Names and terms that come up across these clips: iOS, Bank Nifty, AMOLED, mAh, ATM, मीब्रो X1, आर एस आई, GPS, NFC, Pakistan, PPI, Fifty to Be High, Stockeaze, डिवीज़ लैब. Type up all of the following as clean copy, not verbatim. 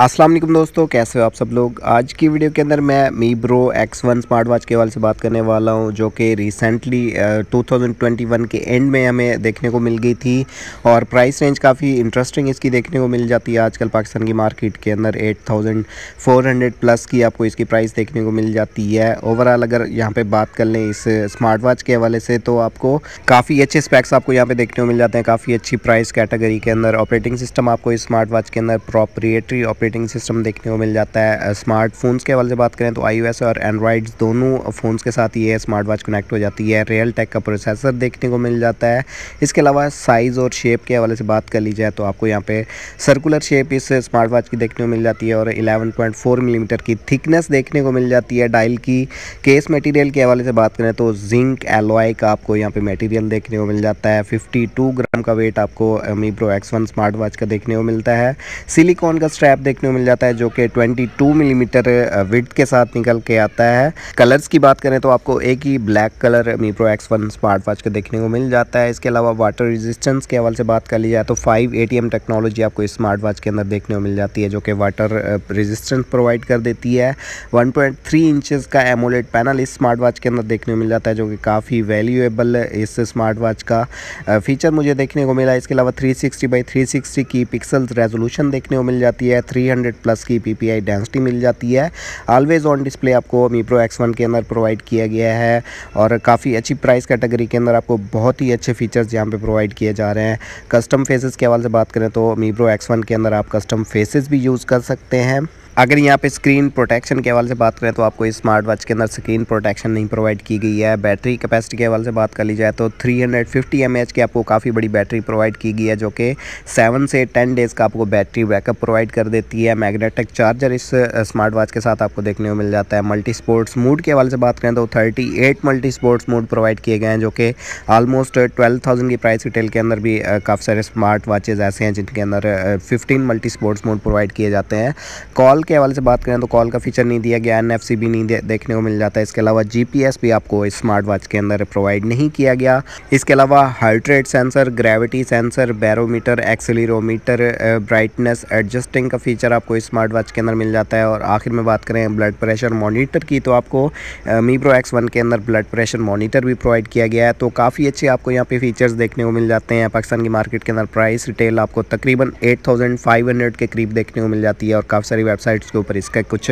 अस्सलाम वालेकुम दोस्तों, कैसे हो आप सब लोग। आज की वीडियो के अंदर मैं मीब्रो X1 स्मार्ट वॉच के हवाले से बात करने वाला हूं, जो कि रिसेंटली 2021 के एंड में हमें देखने को मिल गई थी और प्राइस रेंज काफ़ी इंटरेस्टिंग इसकी देखने को मिल जाती है। आजकल पाकिस्तान की मार्केट के अंदर 8400 प्लस की आपको इसकी प्राइस देखने को मिल जाती है। ओवरऑल अगर यहाँ पर बात कर लें इस स्मार्ट वॉच के हवाले से तो आपको काफ़ी अच्छे स्पेक्स आपको यहाँ पर देखने को मिल जाते हैं, काफ़ी अच्छी प्राइस कैटेगरी के अंदर। ऑपरेटिंग सिस्टम आपको इस स्मार्ट वॉच के अंदर प्रोप्रिएटरी ऑपरेटिंग सिस्टम देखने को मिल जाता है। स्मार्टफोन्स के हवाले से बात करें तो iOS और एंड्रॉइड दोनों फ़ोन्स के साथ ये स्मार्ट वॉच कनेक्ट हो जाती है। रियल टेक का प्रोसेसर देखने को मिल जाता है। इसके अलावा साइज़ और शेप के हवाले से बात कर ली जाए तो आपको यहाँ पे सर्कुलर शेप इस स्मार्ट वॉच की देखने को मिल जाती है और 11.4 मिलीमीटर की थिकनेस देखने को मिल जाती है डायल की। केस मटीरियल के हवाले से बात करें तो जिंक एलॉय का आपको यहाँ पर मटीरियल देखने को मिल जाता है। 52 ग्राम का वेट आपको मीब्रो X1 स्मार्ट वॉच का देखने को मिलता है। सिलिकॉन का स्ट्रैप देखने को मिल जाता है जो कि 22 मिलीमीटर विड्थ के साथ निकल के आता है। कलर्स की बात करें तो आपको एक ही black colour मीब्रो X1 smart watch का देखने को मिल जाता है। इसके अलावा वाटर रेजिस्टेंस के हवाले से बात कर ली जाए तो 5 ATM टेक्नोलॉजी आपको इस स्मार्ट वॉच के अंदर देखने को मिल जाती है, जो कि वाटर रेजिस्टेंस प्रोवाइड कर देती है। 1.3 इंचज़ का एमोलेड पैनल इस स्मार्ट वॉच के अंदर देखने को मिल जाता है, जो कि काफ़ी वैल्यूएबल इस स्मार्ट वॉच का फीचर मुझे देखने को मिला। इसके अलावा 360x360 की पिक्सल्स रेजोल्यूशन देखने को मिल जाती है। 300 प्लस की PPI डेंसिटी मिल जाती है। ऑलवेज ऑन डिस्प्ले आपको मीब्रो X1 के अंदर प्रोवाइड किया गया है और काफ़ी अच्छी प्राइस कैटेगरी के अंदर आपको बहुत ही अच्छे फीचर्स यहाँ पे प्रोवाइड किए जा रहे हैं। कस्टम फेसेस के हवाले से बात करें तो मीब्रो X1 के अंदर आप कस्टम फेसेस भी यूज़ कर सकते हैं। अगर यहाँ पे स्क्रीन प्रोटेक्शन के हवाले से बात करें तो आपको इस स्मार्ट वॉच के अंदर स्क्रीन प्रोटेक्शन नहीं प्रोवाइड की गई है। बैटरी कैपेसिटी के हवाले से बात कर ली जाए तो 350 mAh की आपको काफ़ी बड़ी बैटरी प्रोवाइड की गई है, जो कि 7 से 10 डेज़ का आपको बैटरी बैकअप प्रोवाइड कर देती है। मैग्नेटिक चार्जर इस स्मार्ट वॉच के साथ आपको देखने को मिल जाता है। मल्टी स्पोर्ट्स मोड के हवाले से बात करें तो 38 मल्टी स्पोर्ट्स मोड प्रोवाइड किए गए हैं, जो कि ऑलमोस्ट 12,000 की प्राइस रिटेल के अंदर भी काफ़ी सारे स्मार्ट वॉचेज़ ऐसे हैं जिनके अंदर 15 मल्टी स्पोर्ट्स मोड प्रोवाइड किए जाते हैं। कॉल के हवाले से बात करें तो कॉल का फीचर नहीं दिया गया, NFC भी नहीं देखने को मिल जाता है। इसके अलावा GPS भी आपको इस स्मार्ट वॉच के अंदर प्रोवाइड नहीं किया गया। इसके अलावा heart rate sensor, gravity sensor, barometer, accelerometer, brightness adjusting का फीचर आपको इस स्मार्ट वॉच के अंदर मिल जाता है। और आखिर में बात करें ब्लड प्रेशर मॉनिटर की तो आपको मीब्रो X1 के अंदर ब्लड प्रेशर मॉनिटर भी प्रोवाइड किया गया है। तो काफ़ी अच्छे आपको यहाँ पे फीचर्स देखने को मिल जाते हैं। पाकिस्तान की मार्केट के अंदर प्राइस रिटेल आपको तकरीबन 8,500 के करीब देखने को मिल जाती है और काफ़ी सारी वेबसाइट्स के ऊपर इसका कुछ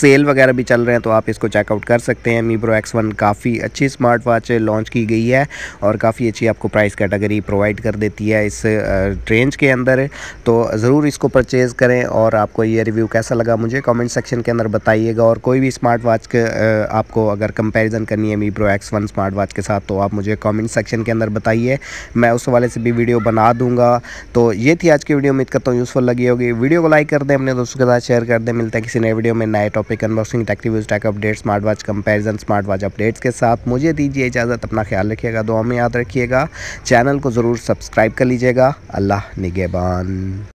सेल वगैरह भी चल रहे हैं, तो आप इसको चेकआउट कर सकते हैं। मीब्रो X1 काफ़ी अच्छी स्मार्ट वॉच लॉन्च की गई है और काफ़ी अच्छी आपको प्राइस कैटेगरी प्रोवाइड कर देती है इस रेंज के अंदर। तो ज़रूर इसको परचेज़ करें और आपको ये रिव्यू कैसा लगा मुझे कमेंट सेक्शन के अंदर बताइएगा। और कोई भी स्मार्ट वॉच आपको अगर कंपेरिजन करनी है मीब्रो X1 स्मार्ट वॉच के साथ तो आप मुझे कमेंट सेक्शन के अंदर बताइए, मैं उस वाले से भी वीडियो बना दूंगा। तो ये थी आज की वीडियो, उम्मीद करता हूँ यूज़फुल लगी होगी। वीडियो को लाइक कर दें, अपने दोस्तों के साथ शेयर कर दें। मिलता है किसी नए वीडियो में नए topic, unboxing, tech reviews, tech update, smart watch comparison, smart watch updates के साथ। मुझे दीजिए इजाज़त, अपना ख्याल रखिएगा, दुआ में याद रखिएगा, चैनल को ज़रूर सब्सक्राइब कर लीजिएगा। अल्लाह निगहबान।